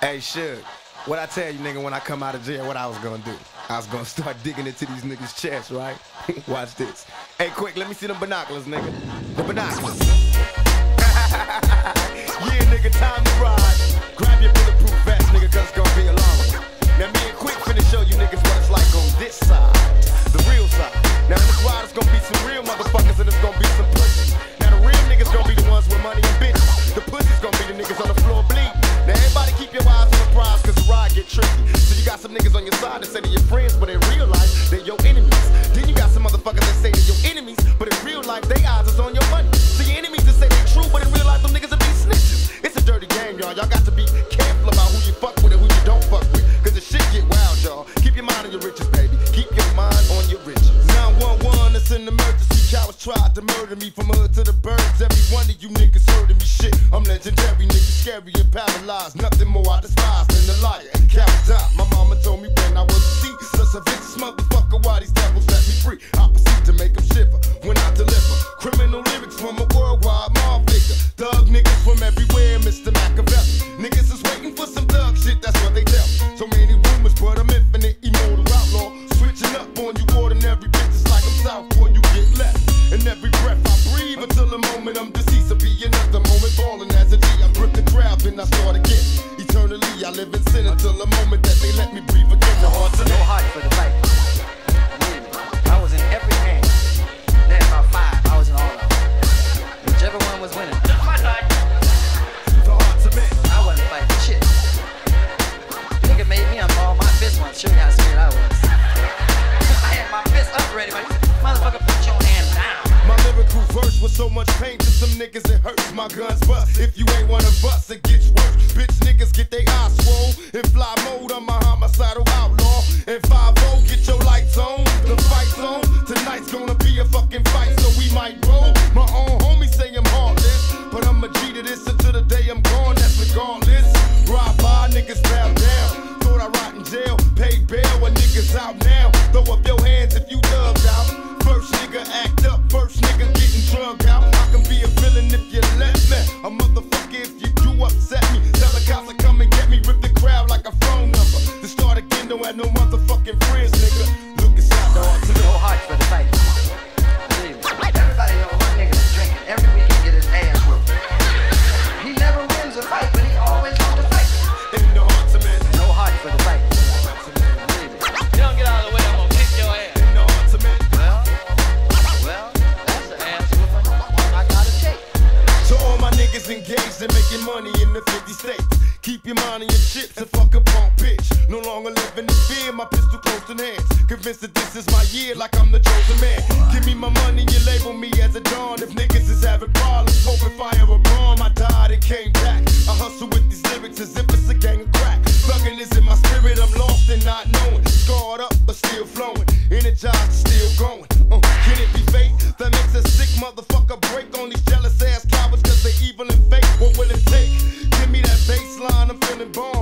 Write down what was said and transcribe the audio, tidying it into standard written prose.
Hey, Suge, what I tell you, nigga, when I come out of jail, what I was gonna do? I was gonna start digging into these niggas' chests, right? Watch this. Hey, quick, let me see them binoculars, nigga. The binoculars. Yeah, nigga, time to ride. Grab your bulletproof vest, nigga, cause it's gonna be a long one. Now, me and Quick finna show you niggas what it's like on this side, the real side. Now, this ride is gonna be some real motherfuckers and it's gonna be some pussies. Now, the real niggas gonna be the ones with money and bitches. The pussies gonna be the niggas on the floor bleeding. Now, everybody keep your eyes on the prize, cause the ride get tricky. So you got some niggas on your side that say to your friends, but in real life, they're your enemies. Then you got some motherfuckers that say they're your enemies, but in real life, they eyes is on your money. So your enemies that say they're true, but in real life, them niggas will be snitches. It's a dirty game, y'all. Y'all got to be careful about who you fuck with and who you don't fuck with, cause the shit get wild, y'all. Keep your mind on your riches, baby. Keep your mind on your riches. 911, it's an emergency. Cowards tried to murder me from hood to the birds. Every one of you niggas heard of me shit. I'm legendary, niggas scary and paralyzed. Nothing more I despise than a liar. Cowards die. My mama told me when I was a thief. Such a vicious motherfucker, why these devils let me free? I proceed to make them shiver when I deliver criminal lyrics from a worldwide mob figure. Thug niggas from everywhere, Mr. Machiavelli. Niggas is waiting for some thug shit, that's what they tell me. So many rumors, but I'm infinite, immortal outlaw. Switching up on you ordinary bitches like I'm south or you get left. And every breath I breathe until the moment I'm deceased will be another moment balling as a G. I grip the crowd and I start again. Eternally I live in sin until the moment that they let me breathe again. The heart's no heart for the fight. I was in every hand. Then by five, I was in all of them. Whichever one was winning. The heart's a man. I wasn't fighting shit. Nigga made me unball my fist once. Show you how scared I was. I had my fist up ready, but motherfucker, put your hand down. My lyrical verse with so much pain to some niggas it hurts. My guns bust. If you ain't one of us, it gets worse. Bitch niggas get they eyes swole. In fly mode, I'm a homicidal outlaw. And 5-0, get your lights on. The fight's on. Tonight's gonna be a fucking fight, so we might roll. My own homies say I'm heartless, but I'm a G to this until the day I'm gone. That's regardless. Ride by, niggas bow down. Thought I rot in jail, paid bail, when niggas out now. Throw up your hands if you dubbed out. First nigga act up, first nigga getting drugged out. I can be a villain if you let me, a motherfucker if you do upset me. Tell the cops to come and get me, rip the crowd like a phone number. To start again, don't have no motherfucking friends, nigga. Look inside the heart, no heart for the fight. Everybody know one nigga that's drinking every week and get his ass whooped. He never wins a fight, but he always wants to fight. In the hearts of men, no heart for the fight. You don't get out of the way. Engaged in making money in the 50 states. Keep your mind on your chips and fuck a punk bitch. No longer living in fear, my pistol close in hands. Convinced that this is my year like I'm the chosen man. Give me my money, you label me as a don. If niggas is having problems, hoping fire a bomb. I died and came back. I hustle with these lyrics as if it's a gang of crack. Thuggin' is in my spirit, I'm lost and not knowing. Scarred up but still flowing, energized still going. Can it be fate that makes a sick motherfucker break on these jealous ass cowards? Cause they evil and fake, what will it take? Give me that baseline, I'm feeling born.